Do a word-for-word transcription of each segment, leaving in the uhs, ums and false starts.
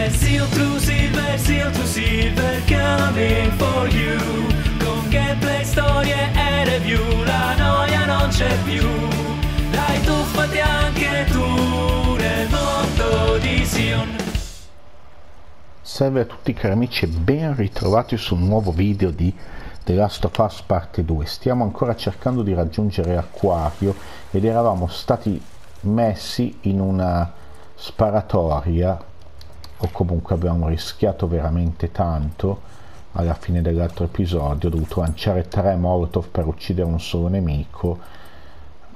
È Sion Truesilver, Sion Truesilver, coming for you. Con gameplay, storie e review, la noia non c'è più. Dai, tuffati anche tu nel mondo di Sion. Salve a tutti cari amici e ben ritrovati su un nuovo video di The Last of Us parte due. Stiamo ancora cercando di raggiungere Acquario ed eravamo stati messi in una sparatoria, o comunque abbiamo rischiato veramente tanto. Alla fine dell'altro episodio ho dovuto lanciare tre molotov per uccidere un solo nemico,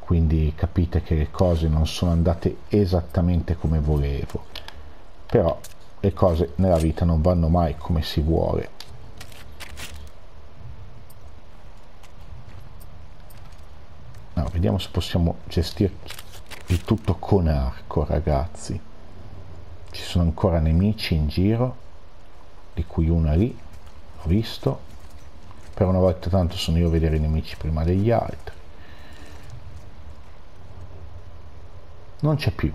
quindi capite che le cose non sono andate esattamente come volevo, però le cose nella vita non vanno mai come si vuole. No, vediamo se possiamo gestire il tutto con arco, ragazzi. Ci sono ancora nemici in giro, di cui una lì, ho visto. Per una volta tanto sono io a vedere i nemici prima degli altri. Non c'è più.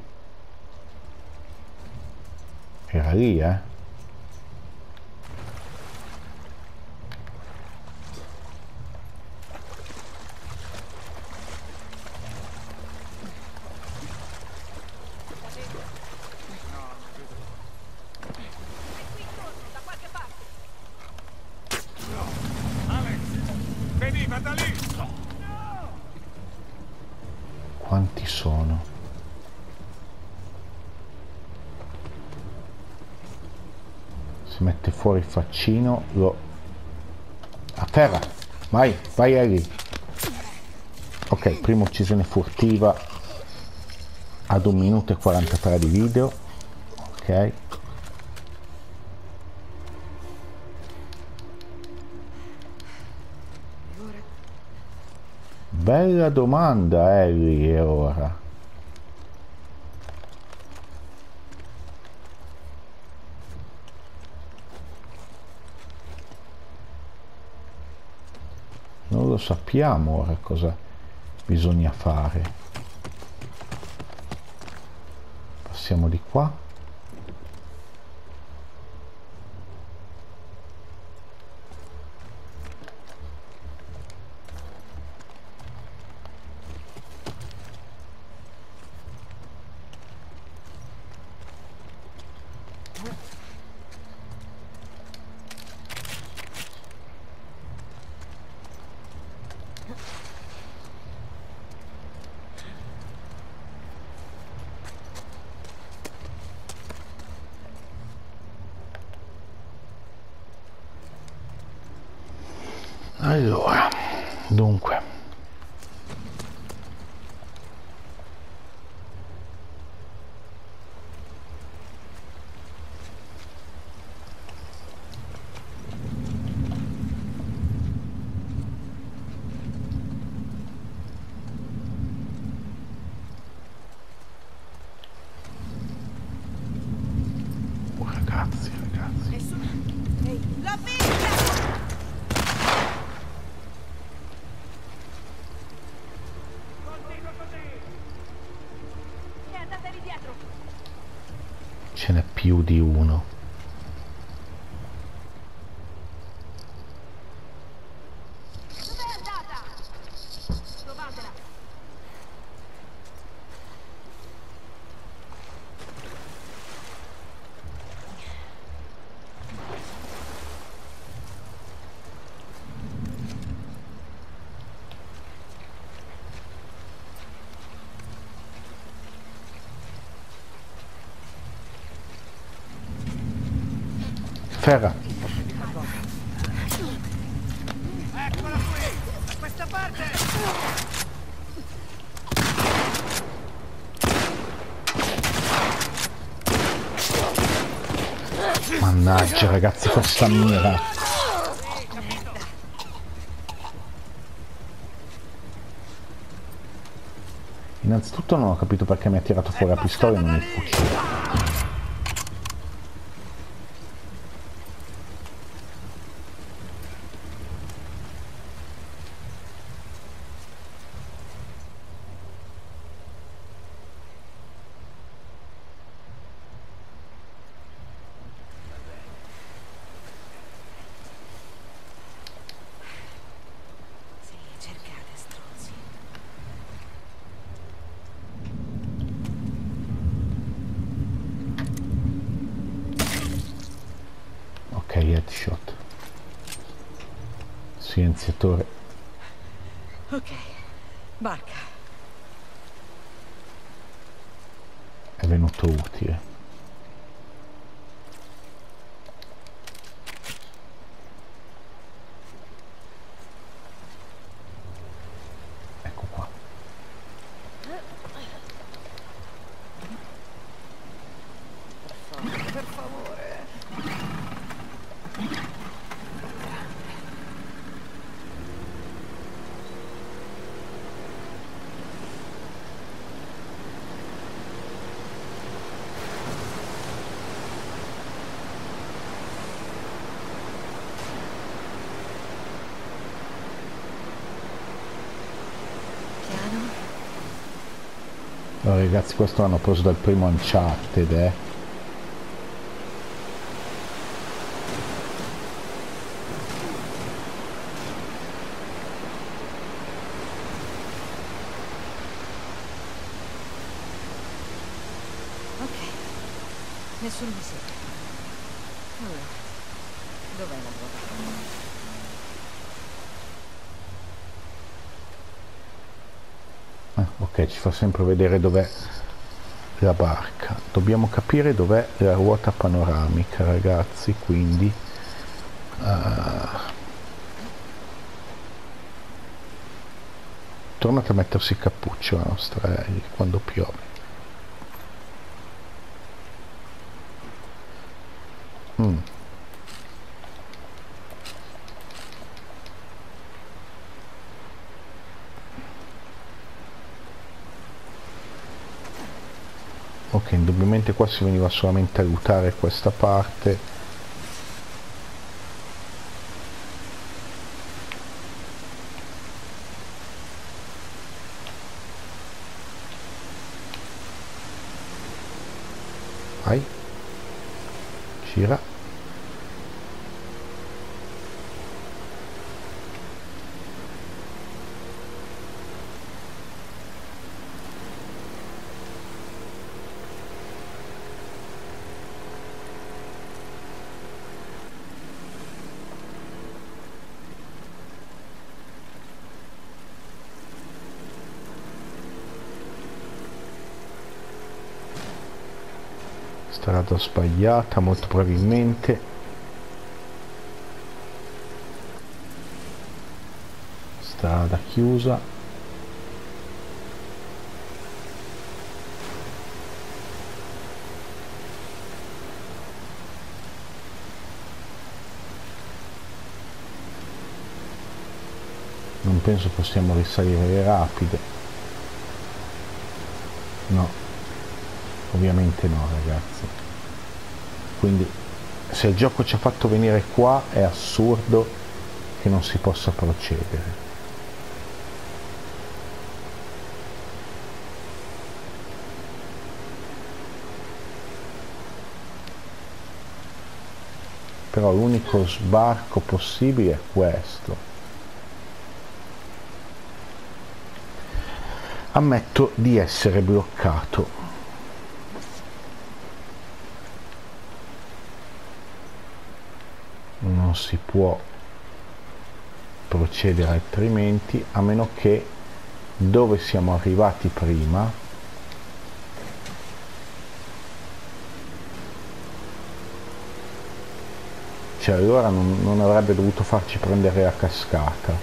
Era lì, eh? Quanti sono? Si mette fuori il faccino, lo... a terra! Vai, vai Ellie! Ok, prima uccisione furtiva ad un minuto e quarantatré di video. Ok. Bella domanda, Ellie, e ora? Non lo sappiamo ora cosa bisogna fare. Passiamo di qua. Allora, dunque, oh, ragazzi, ragazzi. Ehi, la figlia! Ce n'è più di uno. Dov'è andata? Trovatela. Ferra. Eccola qui, da questa parte. Mannaggia ragazzi, questa mira. Innanzitutto non ho capito perché mi ha tirato fuori la pistola e non il fucile. dai headshot. Silenziatore. Ok, barca. È venuto utile. Ecco qua. Per favore. Allora, ragazzi, questo l'hanno preso dal primo Uncharted, eh. Nessuno mi segue. Allora, dov'è la droga? Ah, ok, ci fa sempre vedere dov'è la barca. Dobbiamo capire dov'è la ruota panoramica, ragazzi, quindi... Uh, tornate a mettersi il cappuccio la nostra Ellie quando piove. Mm. Ok, indubbiamente qua si veniva solamente a lootare questa parte. Vai. Gira. Strada sbagliata, molto probabilmente. Strada chiusa. Non penso possiamo risalire le rapide. No. Ovviamente no, ragazzi. Quindi se il gioco ci ha fatto venire qua è assurdo che non si possa procedere. Però l'unico sbarco possibile è questo. Ammetto di essere bloccato. Non si può procedere altrimenti, a meno che dove siamo arrivati prima cioè allora non, non avrebbe dovuto farci prendere la cascata.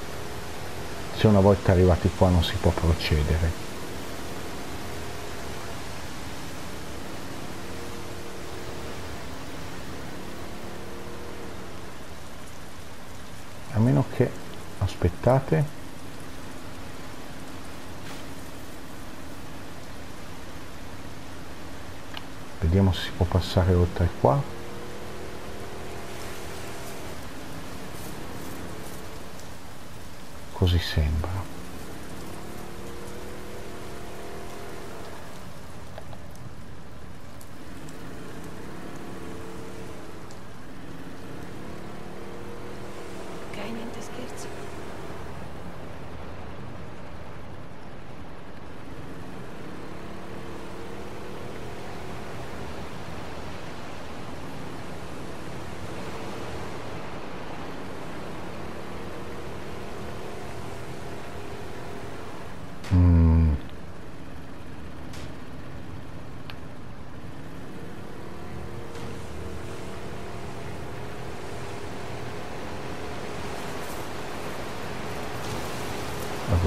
Se una volta arrivati qua non si può procedere. A meno che... aspettate. Vediamo se si può passare oltre qua. Così sembra.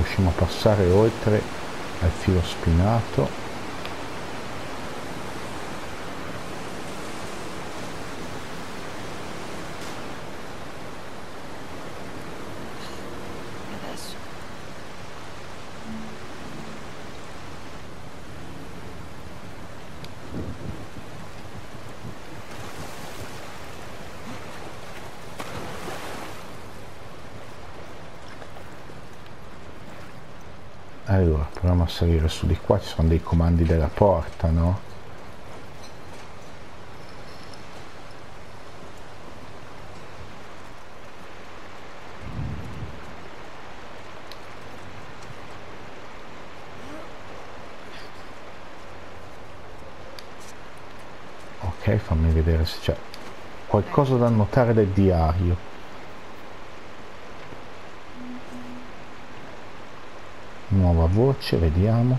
riusciamo a passare oltre al filo spinato. Allora, proviamo a salire su di qua, ci sono dei comandi della porta, no? Ok, fammi vedere se c'è qualcosa da annotare del diario. Nuova voce, vediamo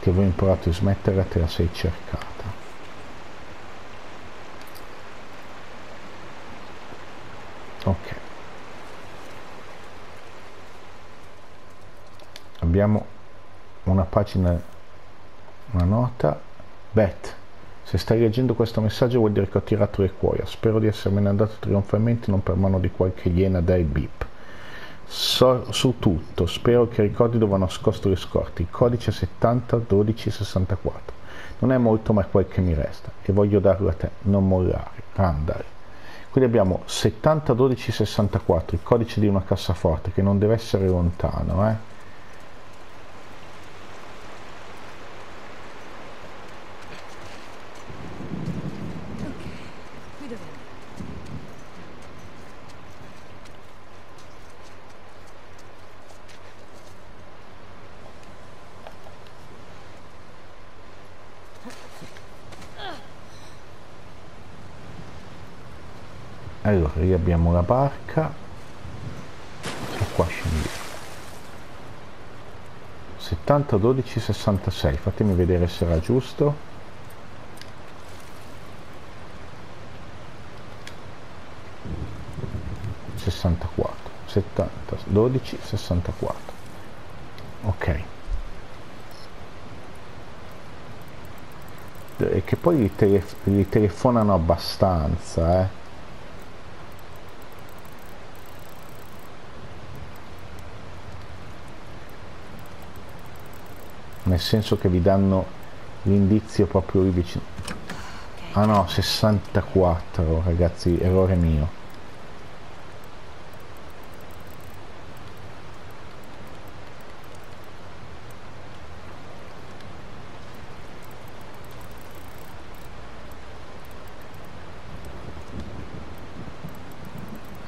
che avevo imparato a smetterla, te la sei cercata. Ok, abbiamo una pagina, una nota. Beth, se stai leggendo questo messaggio vuol dire che ho tirato le cuoia, spero di essermene andato trionfalmente, non per mano di qualche iena dai bip. So, su tutto, spero che ricordi dove ho nascosto le scorte, il codice settanta dodici sessantaquattro. Non è molto, ma è quel che mi resta e voglio darlo a te, non mollare, Randall. Quindi abbiamo settanta dodici sessantaquattro, il codice di una cassaforte che non deve essere lontano, eh. Allora, lì abbiamo la barca e qua scendi settanta dodici sessantasei, fatemi vedere se era giusto. sessantaquattro, settanta dodici sessantaquattro. Ok, e che poi li, telef li telefonano abbastanza, eh. Nel senso che vi danno l'indizio proprio lì vicino. Ah no, sessantaquattro, ragazzi, errore mio.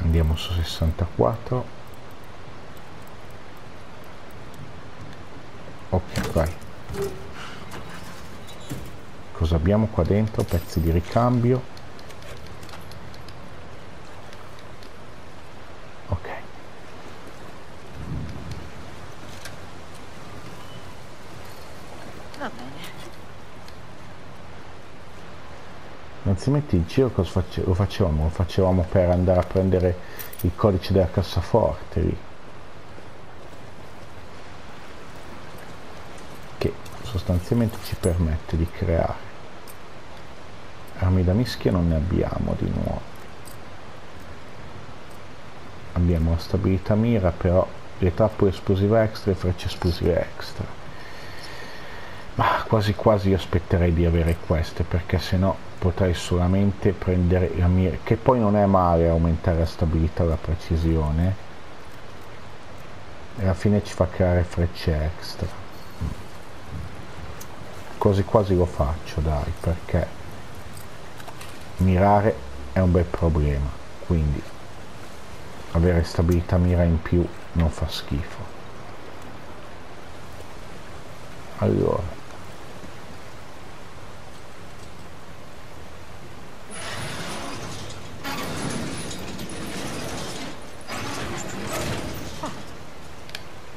Andiamo su sessantaquattro. Ok, vai. Cosa abbiamo qua dentro? Pezzi di ricambio. Ok. Va bene. Innanzitutto il giro cosa face lo facevamo? Lo facevamo per andare a prendere il codice della cassaforte lì. Sostanzialmente ci permette di creare armi da mischia, non ne abbiamo di nuovo, abbiamo la stabilità mira, però le trappole esplosive extra e frecce esplosive extra, ma quasi quasi io aspetterei di avere queste, perché sennò potrei solamente prendere la mira, che poi non è male aumentare la stabilità e la precisione, e alla fine ci fa creare frecce extra. Quasi quasi lo faccio, dai, perché mirare è un bel problema, quindi avere stabilità mira in più non fa schifo. Allora,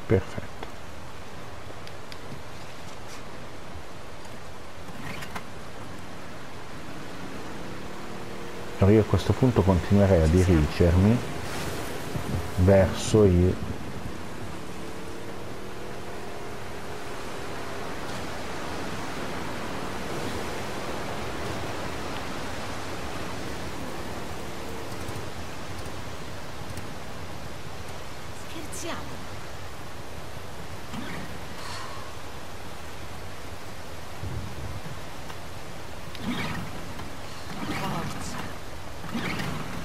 perfetto. Io a questo punto continuerei a dirigermi verso il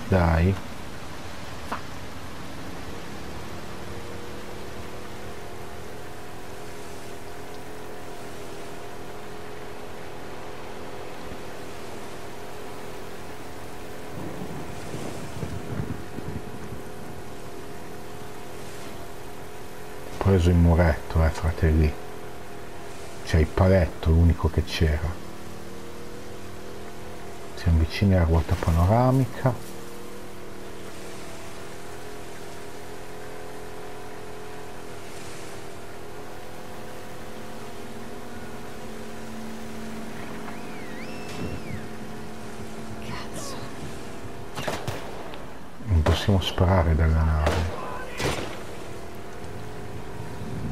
dai. Ho preso il muretto, eh fratelli, c'è il paletto, l'unico che c'era. Siamo vicini alla ruota panoramica. Possiamo sparare dalla nave.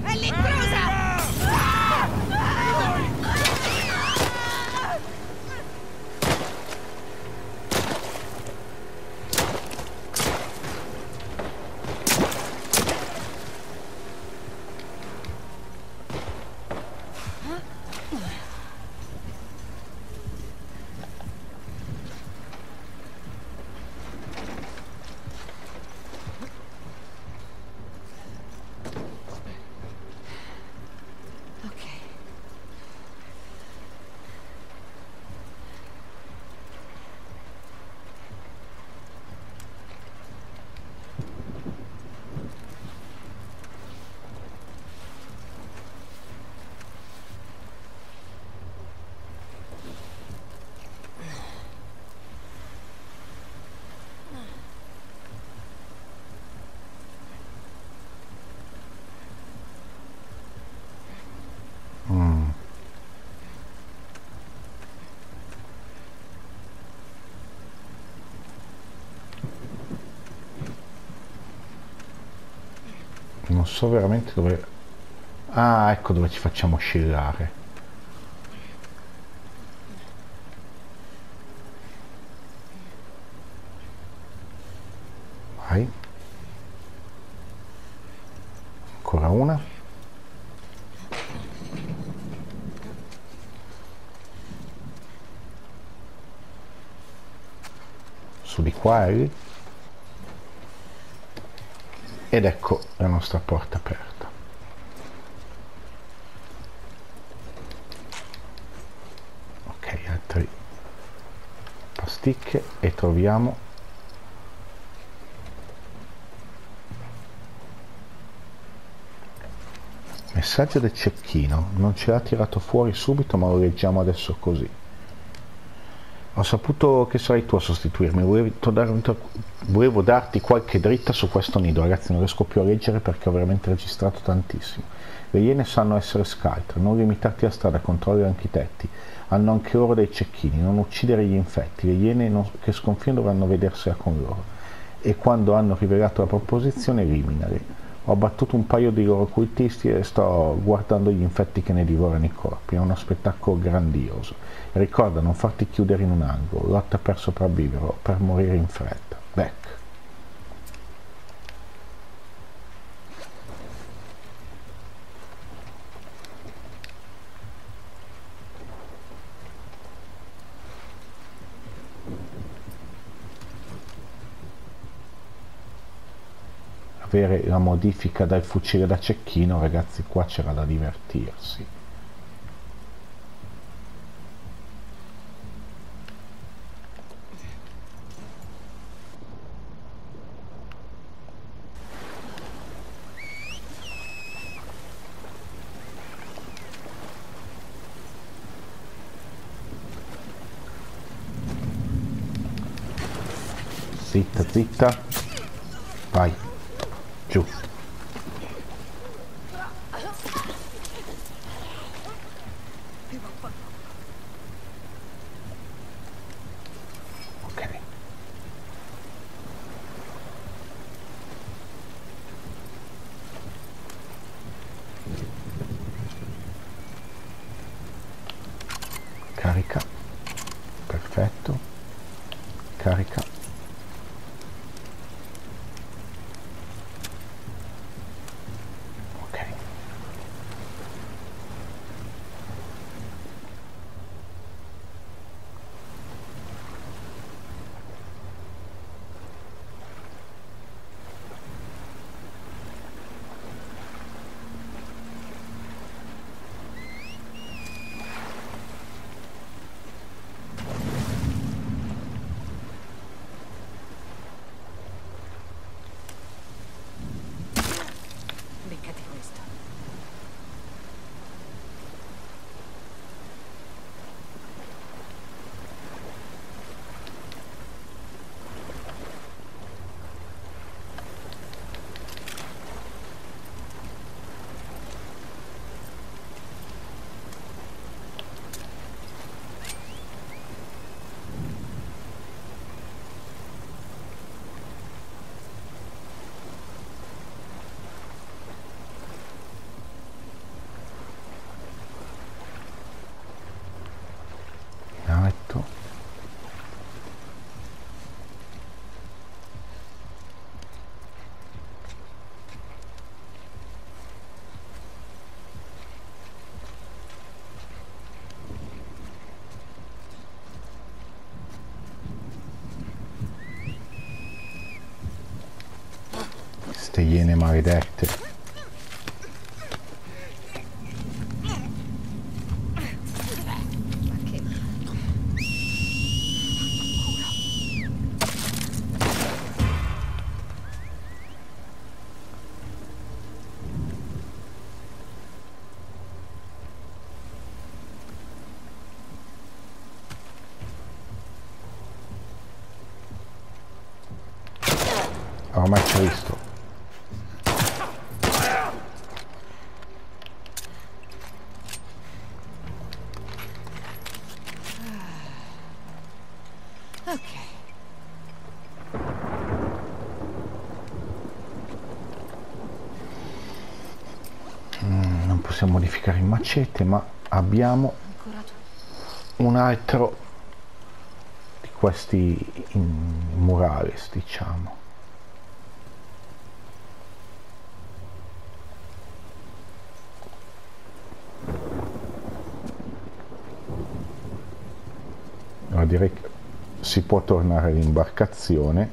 È l'intrusa! Non so veramente dove... Ah, ecco dove ci facciamo oscillare. Vai. Ancora una. Su di qua, Ellie. Ed ecco la nostra porta aperta. Ok, altre pasticche e troviamo messaggio del cecchino. Non ce l'ha tirato fuori subito, ma lo leggiamo adesso così. Ho saputo che sarai tu a sostituirmi, volevo, darmi, volevo darti qualche dritta su questo nido. Ragazzi, non riesco più a leggere perché ho veramente registrato tantissimo. Le iene sanno essere scaltre, non limitarti alla strada, controlla anche i tetti. Hanno anche loro dei cecchini, non uccidere gli infetti. Le iene non, che sconfino dovranno vedersela con loro. E quando hanno rivelato la proposizione, eliminali. Ho abbattuto un paio di loro cultisti e sto guardando gli infetti che ne divorano i corpi. È uno spettacolo grandioso. Ricorda, non farti chiudere in un angolo, lotta per sopravvivere, per morire in fretta. Beck. Avere la modifica dal fucile da cecchino, ragazzi, qua c'era da divertirsi. Zitta, zitta, vai. Giù. Ok. carica, perfetto, carica, ok, ste iene maledette. Ormai c'è visto. Modificare il macete, ma abbiamo un altro di questi murales, diciamo. Allora, direi che si può tornare all'imbarcazione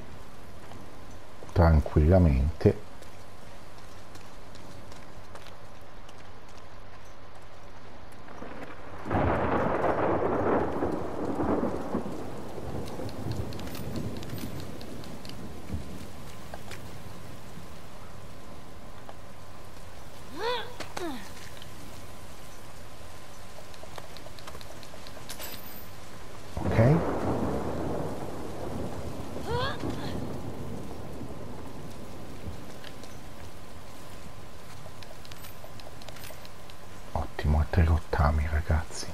tranquillamente. Altri rottami, ragazzi.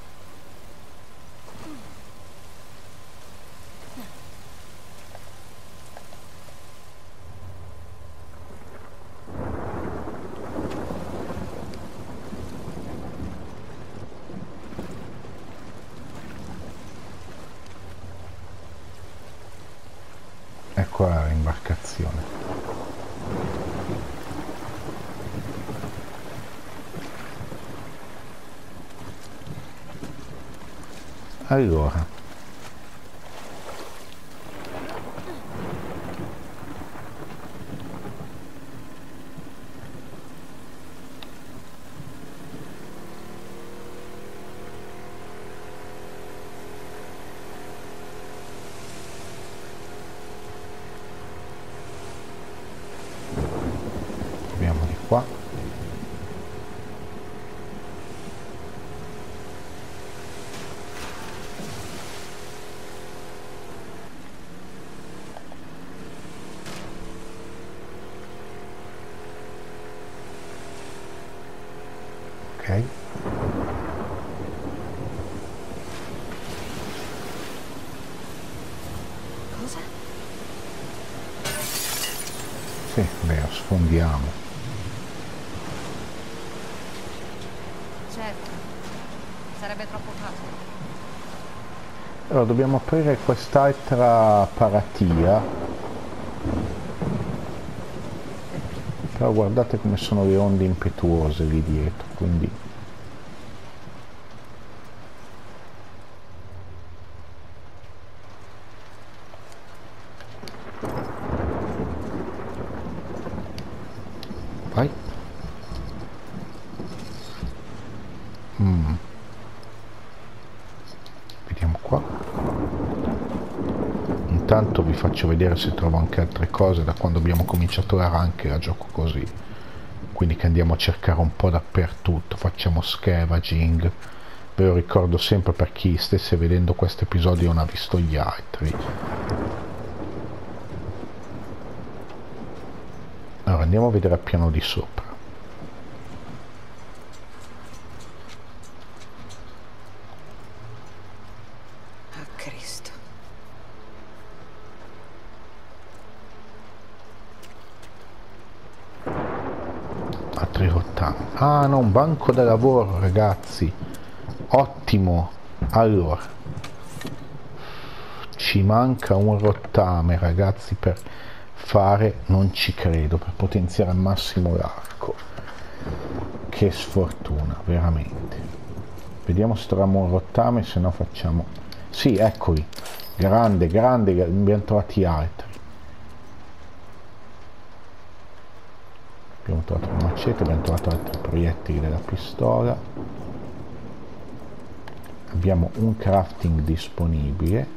Ecco la imbarcazione. Allora, proviamo di qua. Sì, beh, sfondiamo. Certo, sarebbe troppo facile. Allora dobbiamo aprire quest'altra paratia. Però guardate come sono le onde impetuose lì dietro, quindi faccio vedere se trovo anche altre cose da quando abbiamo cominciato la ranche a gioco così, quindi che andiamo a cercare un po' dappertutto, facciamo scavenging. Ve lo ricordo sempre per chi stesse vedendo questo episodio e non ha visto gli altri. Allora andiamo a vedere al piano di sopra. Ah no, un banco da lavoro, ragazzi, ottimo. Allora ci manca un rottame, ragazzi, per fare, non ci credo, per potenziare al massimo l'arco. Che sfortuna, veramente. Vediamo se troviamo un rottame, se no facciamo, sì, eccoli, grande, grande, ne abbiamo trovati altri. Abbiamo trovato un macete, abbiamo trovato altri proiettili della pistola. Abbiamo un crafting disponibile.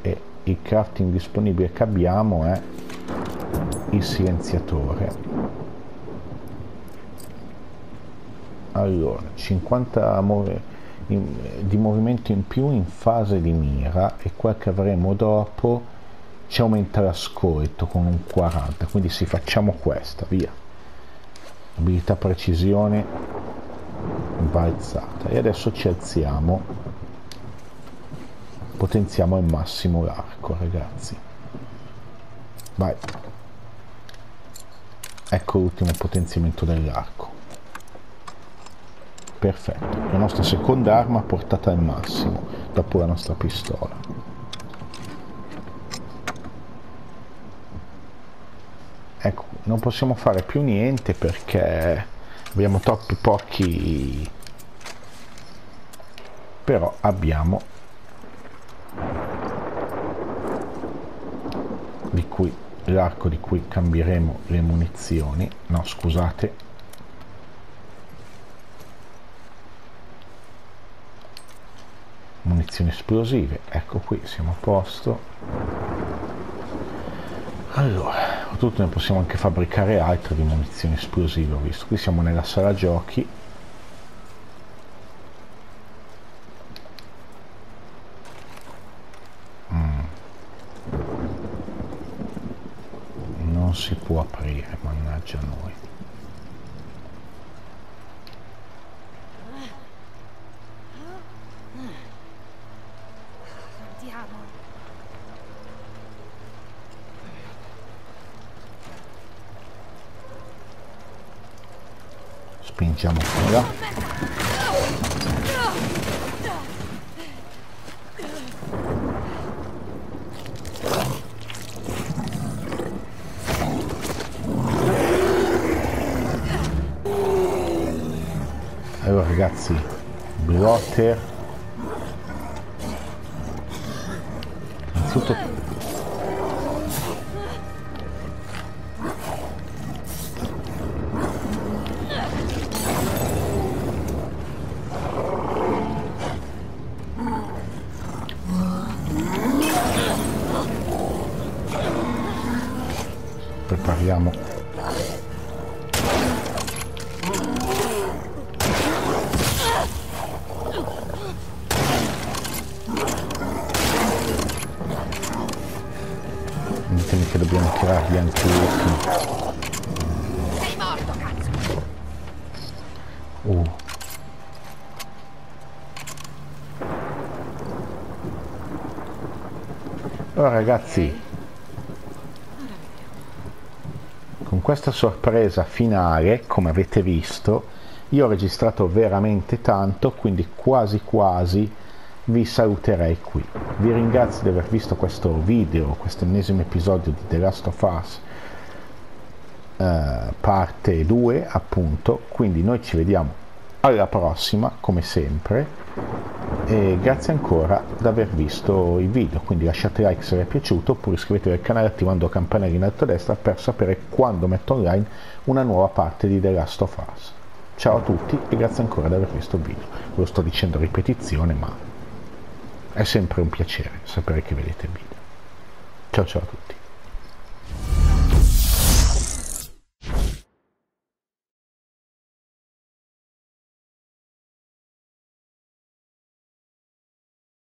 E il crafting disponibile che abbiamo è il silenziatore. Allora, cinquanta di movimento in più in fase di mira, e quel che avremo dopo ci aumenta l'ascolto con un quaranta, quindi sì, facciamo questa, via. Abilità precisione balzata. E adesso ci alziamo, potenziamo al massimo l'arco, ragazzi. Vai, ecco l'ultimo potenziamento dell'arco. Perfetto, la nostra seconda arma portata al massimo dopo la nostra pistola. Ecco, non possiamo fare più niente perché abbiamo troppi pochi, però abbiamo di qui l'arco di cui cambieremo le munizioni. No, scusate, munizioni esplosive, ecco qui siamo a posto. Allora, oltretutto ne possiamo anche fabbricare altre di munizioni esplosive, ho visto. Qui siamo nella sala giochi. Mm. Non si può aprire, mannaggia noi. Spingiamo qua. Allora ragazzi, blotter. Innanzitutto prepariamo ditemi che dobbiamo tirarli anche io. Sei morto, cazzo. Uh. Allora ragazzi, questa sorpresa finale, come avete visto, Io ho registrato veramente tanto, quindi quasi quasi vi saluterei qui. Vi ringrazio di aver visto questo video, questo ennesimo episodio di The Last of Us eh, parte due, appunto. Quindi noi ci vediamo alla prossima, come sempre, e grazie ancora di aver visto il video. Quindi lasciate like se vi è piaciuto, oppure iscrivetevi al canale attivando la campanella in alto a destra per sapere quando metto online una nuova parte di The Last of Us. Ciao a tutti e grazie ancora di aver visto il video. Ve lo sto dicendo a ripetizione, ma è sempre un piacere sapere che vedete il video. Ciao ciao a tutti.